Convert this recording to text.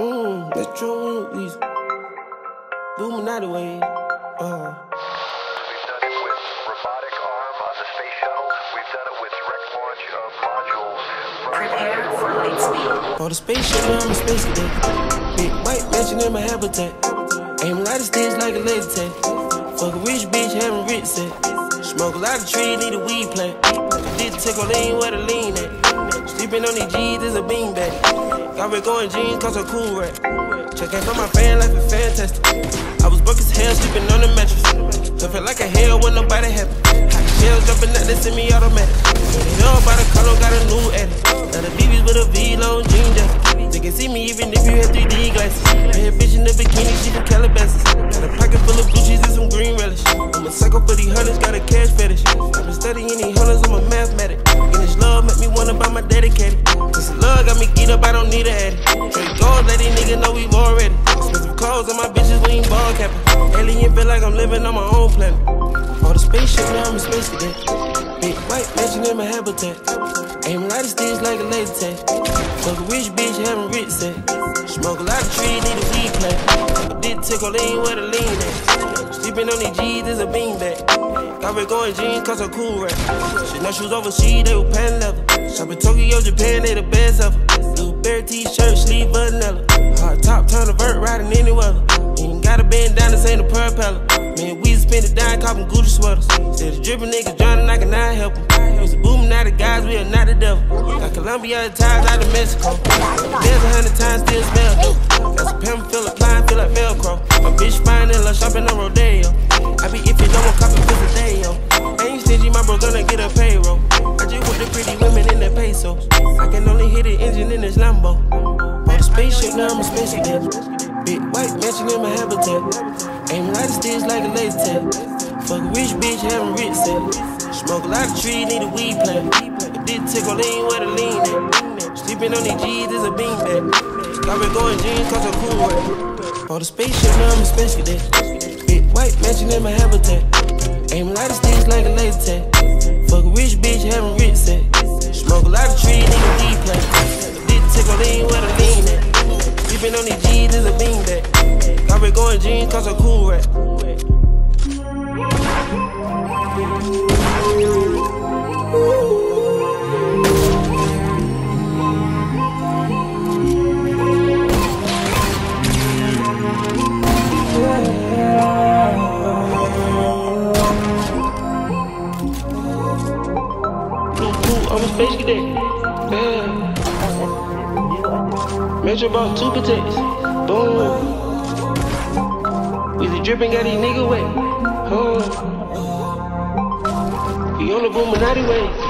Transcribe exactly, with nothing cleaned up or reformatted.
Mmm, Metro Boomin' out of way. Uh. We've done it with robotic arm on the space shuttle. We've done it with direct launch of modules. Prepare for light speed. On the space shuttle, I'm a space cadet. Big white mansion in my habitat. Aim a lot of sticks like a laser tag. Fuck a rich bitch, having rich set. Smoke a lot of trees, need a weed plant. Did take a lean where to lean at. Sleeping on these G's is a beanbag. Got me going jeans cause I'm cool right. Checking for my fan life is fantastic. I was broke as hell sleeping on the mattress. Don't feel like a hell when nobody happy. Hot shells dropping out, they send me automatic. They know about a color, got a new edit. Now the B B's with a V-long jean jacket. They can see me even if you had three D glasses. I hear bitch in the bikini, she from Calabasas. Got a pocket full of blue cheese and some green relish. I'm a psycho for these hunters, got a cash fetish. I've been studying these hunters, I'm a mathematic. And this love make me wanna buy my dedicated. This love got me geeked up, I don't need a addict. Straight gold, let these niggas know we've already. Spend some clothes on my bitches, we ain't ball capping. Alien feel like I'm living on my own planet. On the spaceship, now I'm a space cadet. Big white mansion in my habitat. Aim a lot of sticks like a laser tag. Fuck a rich bitch, having rich set. Smoke a lot of trees, need a weed plant. Did take a lean where to lean at. Sleeping on these G's is a beanbag. Got me going jeans cause I'm cool right. Shit, no shoes overseas, they were pan leather. Shopping Tokyo, Japan, they the best ever. Blueberry t-shirt, sleeve vanilla. Hard top, turn a vert, riding any weather. Ain't gotta bend down, this ain't a propeller. Man, we spend a dime, copping Gucci sweaters. Said the dripping niggas drowning, I can not help them. It was a booming out of guys, we are not the devil. Got Colombia ties out of Mexico. There's a hundred times, still smell though. That's a pimp, feel applying, feel like Velcro. My bitch fine and love shopping on Rodeo. I be if you don't want copping, cause a day, yo. Ain't stingy, my bro gonna get a payroll. I just want the pretty women in their pesos. I can only hit the engine in this Lambo. On the spaceship, now I'm a space cadet. Big white mansion in my habitat. Aim a lot of sticks like a laser tag. Fuck a rich bitch, having rich set. Smoke a lot of trees, need a weed plant. If this tickle lean, where to lean at. Sleeping on these G's is a beanbag. Got me going jeans cause I'm cool right. On the spaceship, now I'm a space cadet. Big white mansion in my habitat. Aim a lot of sticks like a laser tag. Fuck a rich bitch, having rich set. Smoke a lot of trees, need a weed plant. Did tickle lean, where to lean at. Sleeping on these G's is a beanbag. Got me going jeans cause I'm cool right. I'm a space cadet. Yeah. Metro bought two cadets. Boom. We the drippin' got these nigga wet. Huh. We on the Boominati way.